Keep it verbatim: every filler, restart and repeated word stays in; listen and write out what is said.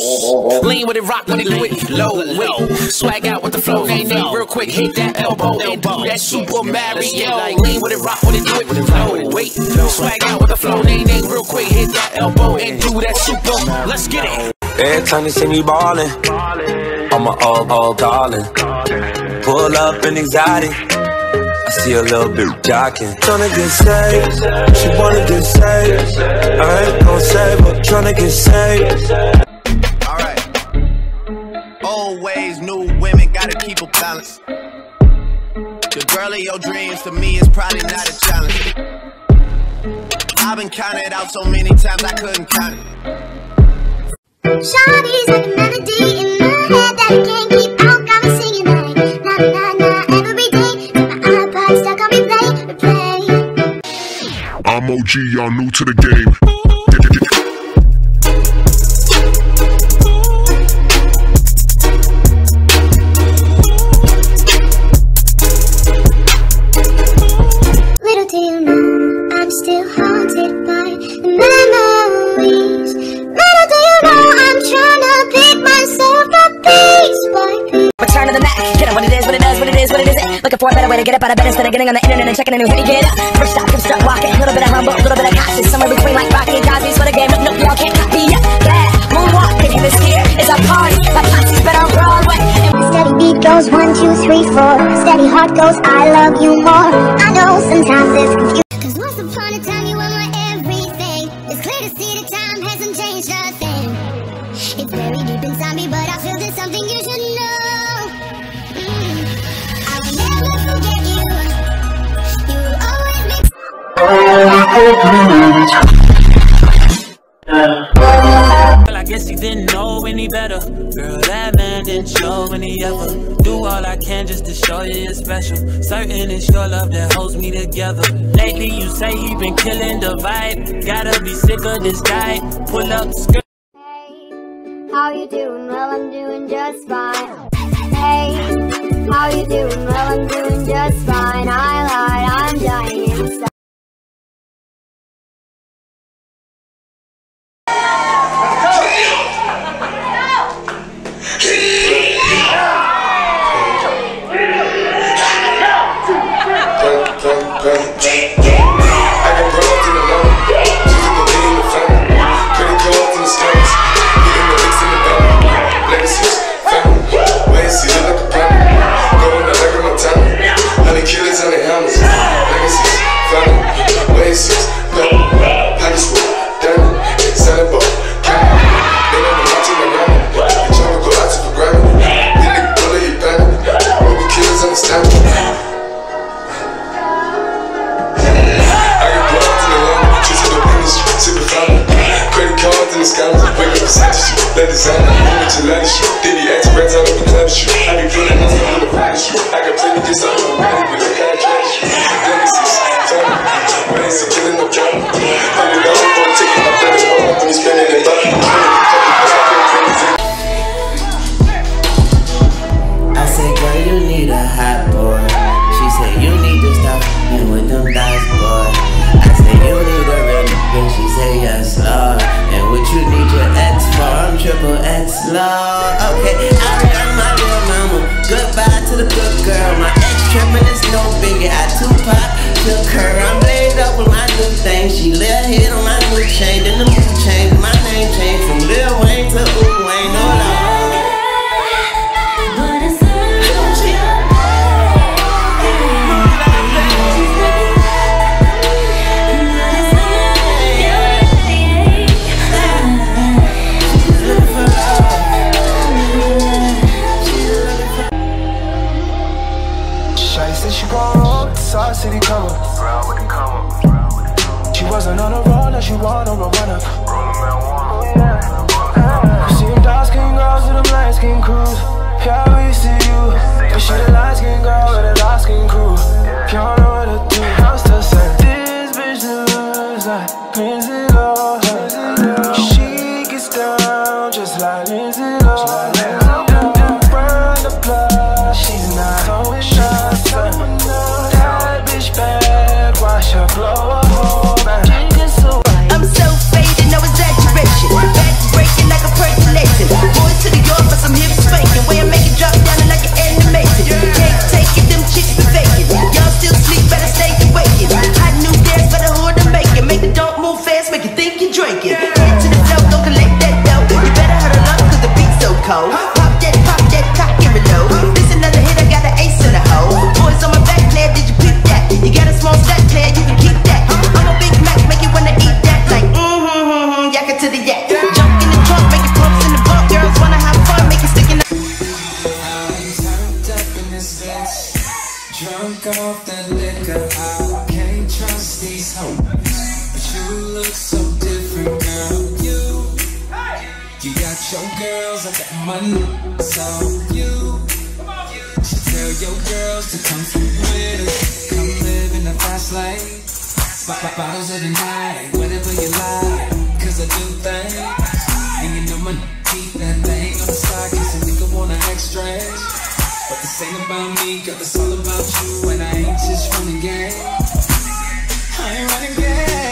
Lean with it, rock with it, do it, low, low. Swag out with the flow, ain't name real quick, hit that elbow, and do that Super Mario. Lean with it, rock with it, do it, with it, low, wait. Swag out with the flow, ain't name real quick, hit that elbow, and do that Super. Let's get it. Every time they see me ballin', I'm a all, all darling. Pull up in exotic, I see a little bit jockin'. Tryna get saved, she wanna get saved. I ain't gon' save her, tryna get saved. Ways, new women, gotta keep a balance. The girl of your dreams to me is probably not a challenge. I've been counted out so many times I couldn't count it. Shawty's like a melody in my head that I can't keep out, got me singing like na na na every day. My iPod stuck on replay, replay. I'm O G, y'all new to the game. Still haunted by the memories. Little do you know I'm tryna pick myself up piece by piece. Return to the Mac, get up what it is, what it does, what it is, what it isn't. Looking for a better way to get up out of bed instead of getting on the internet and checking a new hit. Get up, first stop, come start walking. Little bit of humble, a little bit of cautious. Somewhere between like Rocky and Cosby's for the game. Nope, nope, y'all can't copy up. Yeah, moonwalk, picking this here is our party. My Ponty's been on Broadway. Steady beat goes one, two, three, four. Steady heart goes, I love you more. I know sometimes it's confusing. Upon a time you were my everything. It's clear to see the time hasn't changed a thing. It's very deep inside me, but I feel there's something you should know. Mm. I'll never forget you. You will always make me. Well, I guess you didn't know any better. Girl, that man didn't show any ever. Do all I can just to show you you're special. Certain it's your love that holds me together. Lately you say he been killing the vibe. Gotta be sick of this guy. Pull up skirt. Hey, how you doing? Well, I'm doing just fine. Hey, how you doing? Well, I'm doing just fine. I lied, I'm dying inside. I'm so faded, no exaggeration. Back breaking like a percolation. You look so different, girl. You, hey! You got your girls, I got mine. So you, you should tell your girls to come through with us. Come live in the fast lane. Pop bottles every night, whatever you like. Cause I do things, and you know my teeth that they ain't gonna start. Cause a nigga wanna act strange, but this ain't about me, girl. It's all about you, and I ain't just running game. I ain't running game.